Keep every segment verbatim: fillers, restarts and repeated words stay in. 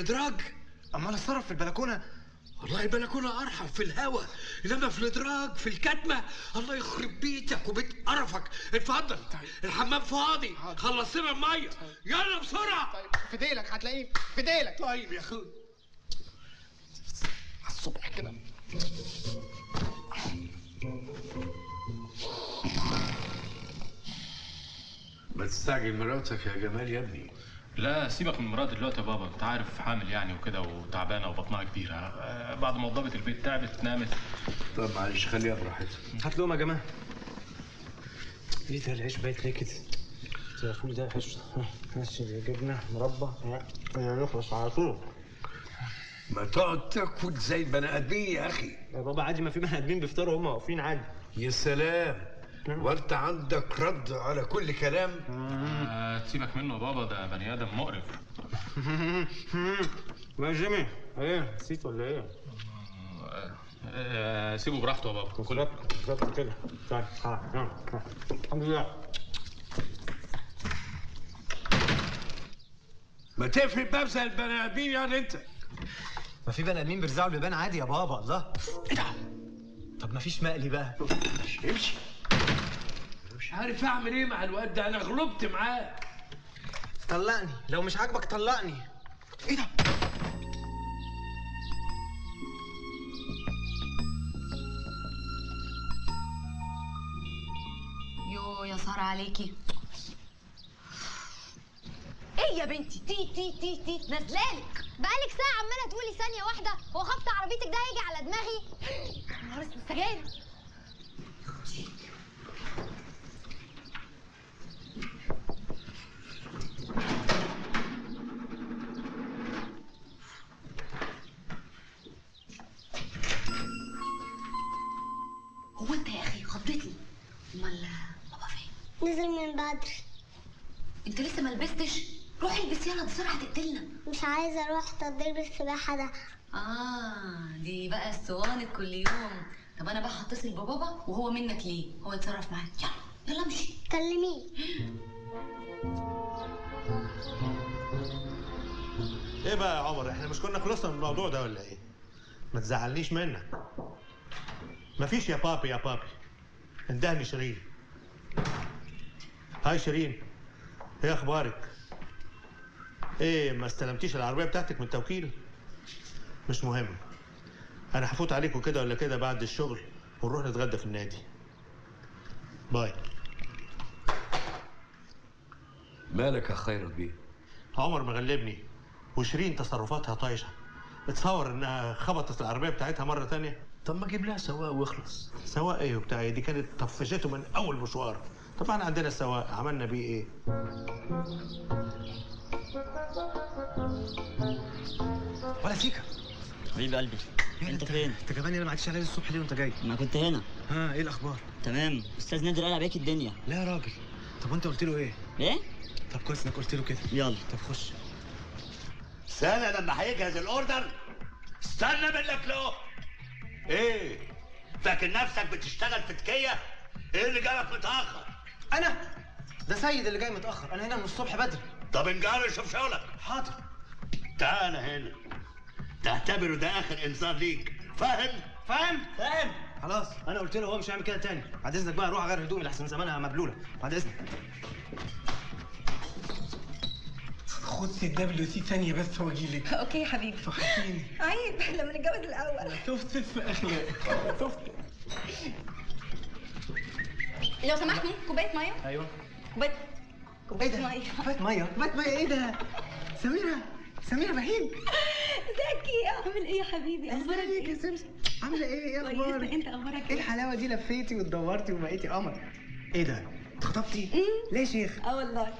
الادراج عمال اتصرف في البلكونه. والله البلكونه ارحم، في الهوا، انما في الادراج في الكتمه الله يخرب بيتك وبيت قرفك. اتفضل. طيب. الحمام فاضي. خلص لنا الميه. طيب. يلا بسرعه. طيب في ديلك، هتلاقيه في ديلك. طيب يا اخويا على الصبح كده. ما تستعجل مراتك يا جمال يا ابني. لا سيبك من مراتي دلوقتي يا بابا، انت عارف حامل يعني وكده وتعبانه وبطنها كبيره. أه بعد ما وضبت البيت تعبت نامت. طب معلش خليها براحتها. هات لهم يا جماعه. ايه ده العيش بايت ليه كده؟ يا فول ده عيش ماشي جبنه مربى نخلص على طول. ما تقعد تاكل زي البني ادمين يا اخي. يا بابا عادي، ما في بني ادمين بيفطروا هم واقفين عادي. يا سلام، وانت عندك رد على كل كلام؟ سيبك منه بابا، ده بني ادم مقرف. يا جيمي ايه نسيت ولا ايه؟ سيبه براحته يا بابا. كل بالظبط كده. طيب الحمد لله. ما تقفل الباب زي البني ادمين يعني انت. ما في بني ادمين بيرزعوا البيبان عادي يا بابا. الله ايه ده؟ طب ما فيش مقلي بقى؟ امشي امشي. مش عارف اعمل ايه مع الواد ده، انا غلبت معاه. طلقني، لو مش عاجبك طلقني. ايه ده؟ يو يا ساره عليكي. ايه يا بنتي؟ تي تي تي تي نازلالك. بقالك ساعه عماله تقولي ثانيه واحده هو خبط عربيتك ده هيجي على دماغي. يا نهار اسود سجاير. نزل من بدري. انت لسه ما لبستش؟ روحي البسي يلا بسرعه تقتلنا. مش عايزه اروح تدريب السباحه ده. اه دي بقى اسطوانه كل يوم. طب انا بقى هتصل ببابا وهو منك ليه؟ هو يتصرف معاك. يلا يلا امشي. كلميه. ايه بقى يا عمر، احنا مش كنا خلصنا من الموضوع ده ولا ايه؟ ما تزعلنيش منك. مفيش يا بابي يا بابي. اندهني شيرين. هاي شيرين، ايه اخبارك؟ ايه ما استلمتيش العربيه بتاعتك من التوكيل؟ مش مهم، انا هفوت عليكم كده ولا كده بعد الشغل ونروح نتغدى في النادي. باي. مالك يا خيرت بيه؟ عمر مغلبني وشيرين تصرفاتها طايشه. اتصور انها خبطت العربيه بتاعتها مره ثانيه. طب ما اجيب لها سواق واخلص. سواق ايه وبتاع؟ دي كانت طفشته من اول مشوار. طبعا عندنا السواق، عملنا بيه ايه؟ ولا سيكا حبيب قلبي. انت فين؟ انت كمان انا ما عدتش عليا الصبح ليه وانت جاي؟ ما كنت هنا. ها ايه الاخبار؟ تمام. استاذ نادر قال عليك الدنيا. لا يا راجل. طب وانت قلت له ايه؟ ايه؟ طب كويس انك قلت له كده. يلا طب خش. استنى لما هيجهز الاوردر. استنى منك له. ايه؟ فاكر نفسك بتشتغل في تكيه؟ ايه اللي جالك متاخر؟ أنا؟ ده سيد اللي جاي متأخر، أنا هنا من الصبح بدري. طب انجاري شوف شغلك. حاضر. تعالى هنا. تعتبره ده آخر إنذار ليك، فاهم؟ فاهم؟ فاهم. خلاص، أنا قلت له هو مش هيعمل كده تاني، بعد إذنك بقى أروح أغير هدومي لأحسن زمانها مبلولة، بعد إذنك. خد الدبليو تي ثانية بس وأجي لك. أوكي يا حبيبي. فحشيني. عيب لما نتجوز الأول. شفت اسم أخلاقي. شفت. لو سمحتني كوبايه ميه. ايوه كوبايه كوبايه ميه. كوبايه ميه كوبايه ميه. ايه ده سميره؟ سميره بهيج. ازيكي؟ عامل ايه يا حبيبي؟ اخبارك ايه يا سمسم؟ عامله ايه؟ ايه اخبارك؟ انت اخبارك ايه؟ ايه الحلاوه دي؟ لفيتي وتدورتي وبقيتي قمر. ايه ده اتخطبتي؟ ليه يا شيخ؟ اه والله.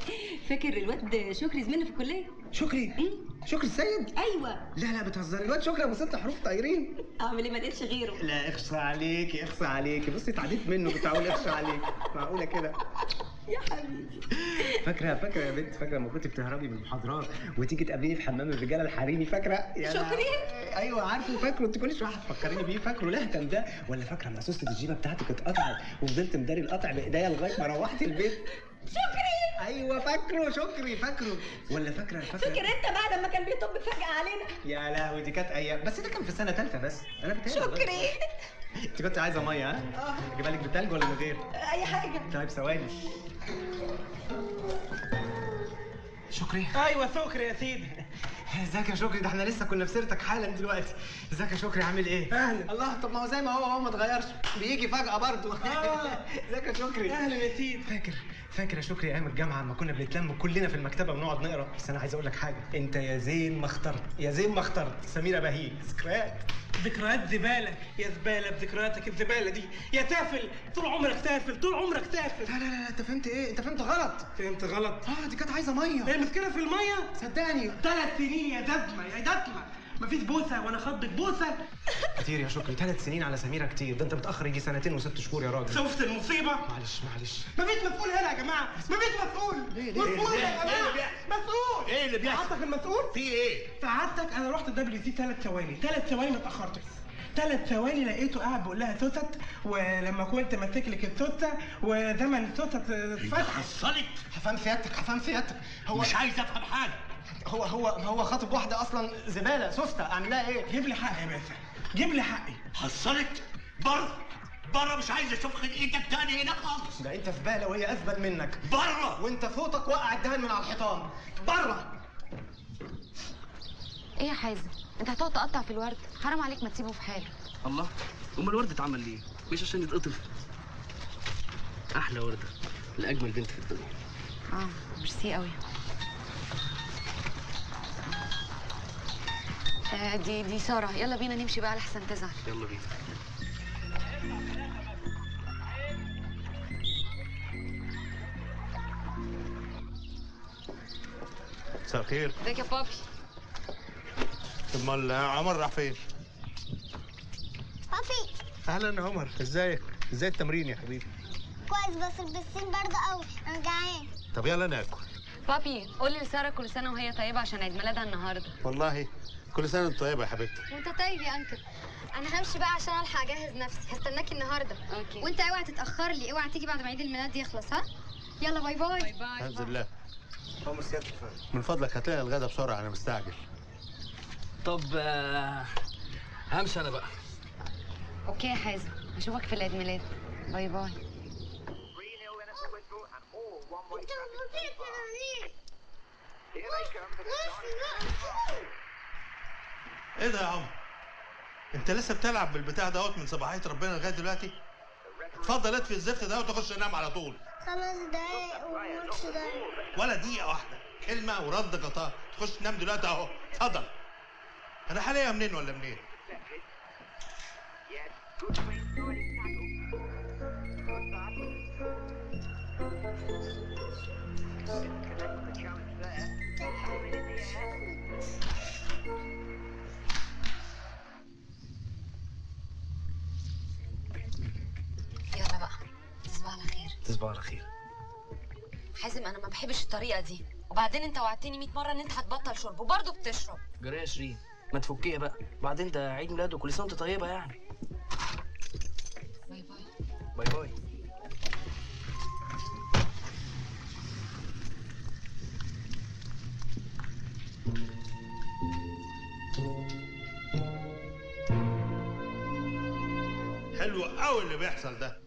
فاكر الواد شكري زميلنا في الكليه؟ شكري؟ شكري السيد؟ ايوه. لا لا بتهزري، الواد شكري ابو ست حروف طايرين. اعمل ايه ما لقيتش غيره. لا اخشى عليكي اخشى عليكي، بصي اتعديت منه كنت هقول اخشى عليكي، معقوله كده؟ يا حبيبي. فاكره فاكره يا بنت، فاكره لما كنت بتهربي من المحاضرات وتيجي تقابليني في حمام الرجاله الحريمي؟ فاكره؟ شكري؟ ايوه عارفه فاكره، انت كل شويه هتفكريني بيه. فاكره لهتم ده ولا فاكره لما سوسه الجيبه بتاعتك اتقطعت وفضلت مداري القطع بايديا لغايه ما روحت البيت؟ شكري ايوه فاكره شكري فاكره ولا فاكره الفاكره فاكر انت بعد ما كان بيطب فجأة علينا؟ يا لهوي دي كانت ايام، بس ده كان في سنه ثالثه بس. انا بتهيألي شكري انت كنت عايزه ميه ها؟ اه اجيبها لك بتلج ولا من غير؟ اي حاجه. طيب ثواني. شكري. ايوه شكري يا سيدي. ازيك يا شكري؟ ده احنا لسه كنا في سيرتك حالا دلوقتي. ازيك يا شكري عامل ايه؟ اهلا. الله طب ما هو زي ما هو هو ما اتغيرش، بيجي فجأة برضه. اه ازيك يا شكري؟ اهلا يا سيدي. فاكر فاكر يا شكري ايام الجامعة لما كنا بنتلم كلنا في المكتبة ونقعد نقرا؟ بس انا عايز اقول لك حاجة، انت يا زين ما اخترت، يا زين ما اخترت سميرة بهيج. ذكريات ذكريات زبالة يا زبالة بذكرياتك الزبالة دي يا تافل، طول عمرك تافل، طول عمرك تافل. لا لا لا انت فهمت ايه؟ انت فهمت غلط. فهمت غلط؟ اه دي كانت عايزة مية. هي المشكلة في المية؟ صدقني ثلاث سنين يا ددمة يا ددمة، مفيش بوسة ولا خضة بوسة. كتير يا شكري، ثلاث سنين على سميرة كتير، ده انت متأخر يجي سنتين وست شهور يا راجل. شفت المصيبة؟ معلش معلش. مفيش مسؤول هنا يا جماعة، مفيش مسؤول. ليه ليه؟ مسؤول يا جماعة، مسؤول. ايه اللي بيحصل؟ سعادتك المسؤول؟ في ايه؟ سعادتك انا رحت الدبليو سي ثلاث ثواني، ثلاث ثواني ما اتأخرتش. ثلاث ثواني لقيته قاعد بيقول لها سوست، ولما كنت ماسك لك السوسه وزمن السوسه اتفتح. حصلت؟ هفهم سيادتك هفهم سيادتك. هو مش عايز افهم حاجة. هو هو هو خاطب واحدة أصلا زبالة سوستة، أعمل لها إيه؟ جيب لي حقي يا باشا، جيب لي حقي. حصلت؟ بره بره، مش عايز أشوف إيدك تاني هنا خالص. ده أنت زبالة وهي أزبل منك. بره وأنت فوتك وقع الدهن من على الحيطان. بره. إيه يا حازم؟ أنت هتقعد تقطع في الورد؟ حرام عليك ما تسيبه في حاله. الله، أمال الورد اتعمل ليه؟ مش عشان يتقطف؟ أحلى وردة لأجمل بنت في الدنيا. آه ميرسي قوي. آه دي دي ساره، يلا بينا نمشي بقى لحسن تزعل. يلا بينا. مساء الخير. ازيك يا بابي؟ طب امال عمر راح فين؟ بابي. اهلا يا عمر، ازيك؟ ازاي التمرين يا حبيبي؟ كويس بس البسين برضه قوي، انا جعان. طب يلا ناكل. بابي قول لي لساره كل سنه وهي طيبه عشان عيد ميلادها النهارده. والله كل سنه وانت طيبه يا حبيبتي. وانت طيب يا انكل. انا همشي بقى عشان الحق اجهز نفسي، هستناكي النهارده. اوكي. وانت اوعى تتاخر لي، اوعى تيجي بعد ما عيد الميلاد يخلص. ها يلا باي باي. باي باي. الحمد لله. من فضلك هتلاقي الغدا بسرعه، انا مستعجل. طب همشي انا بقى. اوكي يا حازم، اشوفك في العيد ميلاد. باي باي. انت ايه ده يا عمر؟ انت لسه بتلعب بالبتاع دوت من صباحيه ربنا لغايه دلوقتي؟ اتفضل اطفي الزفت دوت وخش انام على طول. خمس دقايق وماتش دقايق ولا دقيقه واحده، كلمه ورد غطاء، تخش تنام دلوقتي اهو. اتفضل. انا حاليا منين ولا منين؟ يلا بقى تصبح على خير. تصبح على خير. حازم انا ما بحبش الطريقه دي، وبعدين انت وعدتني مية مره ان انت هتبطل شرب وبرضه بتشرب. جريه يا شيرين ما تفكيها بقى، بعدين ده عيد ميلاد وكل سنه وانت طيبه يعني. باي باي. باي باي. حلو قوي اللي بيحصل ده.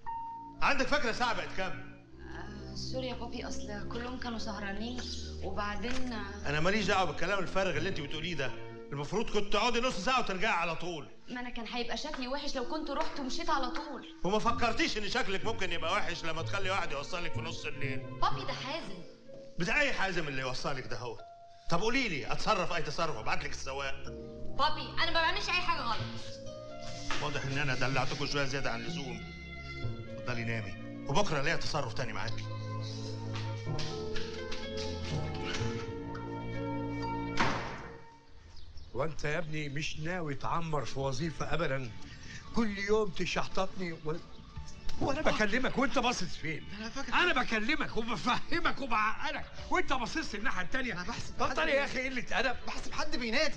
عندك فكره الساعه بقت كام؟ آه سوري يا بابي، اصل كلهم كانوا سهرانين وبعدين. انا ماليش دعوه بالكلام الفارغ اللي انت بتقوليه ده، المفروض كنت تقعدي نص ساعه وترجعي على طول. ما انا كان هيبقى شكلي وحش لو كنت رحت ومشيت على طول. وما فكرتيش ان شكلك ممكن يبقى وحش لما تخلي واحد يوصلك في نص الليل؟ بابي ده حازم. بتاع اي حازم اللي يوصلك ده هو؟ طب قولي لي اتصرف اي تصرف، ابعت لك السواق. بابي انا ما بعملش اي حاجه غلط. واضح ان انا دلعتكم شويه زياده عن اللزوم. اتفضلي نامي وبكره ليا تصرف تاني معاكي. وانت يا ابني مش ناوي تعمر في وظيفه ابدا؟ كل يوم تشحططني و... وانا بكلمك وانت باصص فين؟ انا, أنا بكلمك وبفهمك وبعقلك وانت باصص الناحيه التانيه. انا بحسب. بطل يا اخي قله ادب. بحسب حد بينادي.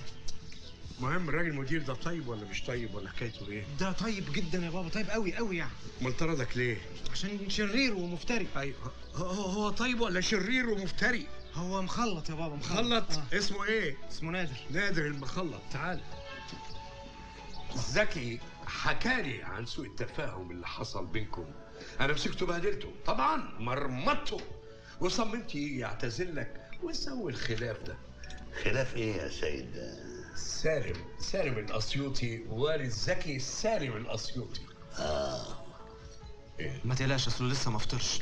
المهم الراجل المدير ده طيب ولا مش طيب ولا حكايته ايه؟ ده طيب جدا يا بابا، طيب قوي قوي يعني. امال طردك ليه؟ عشان شرير ومفتري. ايوه هو, هو طيب ولا شرير ومفتري؟ هو مخلط يا بابا، مخلط. مخلط؟ آه. اسمه ايه؟ اسمه نادر. نادر المخلط، تعال. زكي حكالي عن سوء التفاهم اللي حصل بينكم. انا مسكته بهدلته، طبعا مرمطته، وصممت يعتزل لك ويسوي الخلاف ده. خلاف ايه يا سيد؟ سالم، سالم الأسيوطي والد زكي، سالم الأسيوطي. اه إيه؟ ما تقلقش اصله لسه ما فطرش.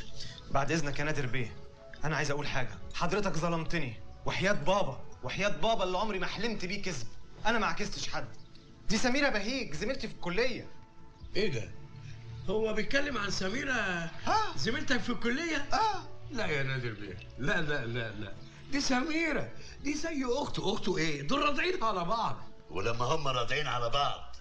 بعد اذنك يا نادر بيه، انا عايز اقول حاجه. حضرتك ظلمتني وحياه بابا، وحياه بابا اللي عمري ما حلمت بيه كذب. انا ما عكستش حد، دي سميره بهيج زميلتي في الكليه. ايه ده؟ هو بيتكلم عن سميره؟ اه زميلتك في الكليه؟ اه لا يا نادر بيه، لا لا لا لا، دي سميرة، دي زي أخته. أخته إيه؟ دول راضعين على بعض. ولما هم راضعين على بعض،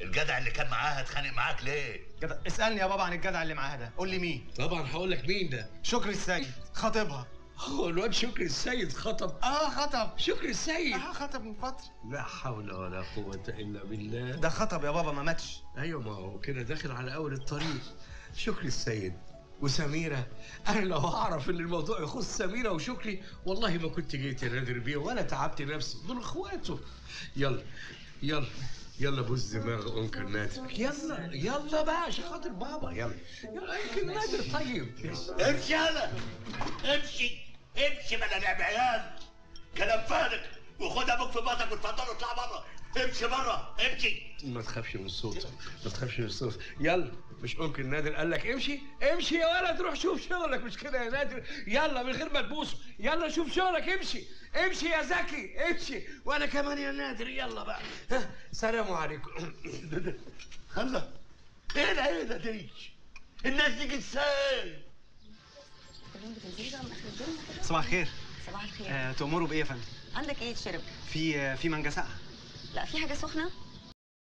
الجدع اللي كان معاها اتخانق معاك ليه؟ جدع، اسألني يا بابا عن الجدع اللي معاها ده، قول لي مين؟ طبعًا هقول لك مين ده؟ شكري السيد، خطيبها. هو الواد شكري السيد خطب؟ آه خطب. شكري السيد؟ آه خطب من فترة. لا حول ولا قوة إلا بالله. ده خطب يا بابا، ما ماتش. أيوه، ما هو كده داخل على أول الطريق. شكري السيد وسميرة، أنا لو أعرف إن الموضوع يخص سميرة وشكري والله ما كنت جيت يا نادر بيه ولا تعبت نفسي، دول إخواته. يلا يلا يلا بوز دماغ أنكل نادر، يلا يلا بقى عشان خاطر بابا، يلا يلا. يمكن نادر طيب. امشي يلا، امشي امشي بلا لعب عيال، كلام فارغ، وخد أبوك في بطنك واتفضل واطلع بره، امشي بره، امشي. ما تخافش من صوتك، ما تخافش من صوتك، يلا. مش ممكن نادر قال لك امشي؟ امشي يا ولد، روح شوف شغلك، مش كده يا نادر؟ يلا من غير ما تبوسه، يلا شوف شغلك، امشي امشي يا زكي، امشي. وانا كمان يا نادر، يلا بقى، ها سلام عليكم. الله، ايه العيله دي؟ الناس دي ازاي؟ صباح الخير. صباح الخير. آه، تأمروا بايه يا فندم؟ عندك ايه تشرب؟ في في مانجا ساقعه. لا، في حاجه سخنه.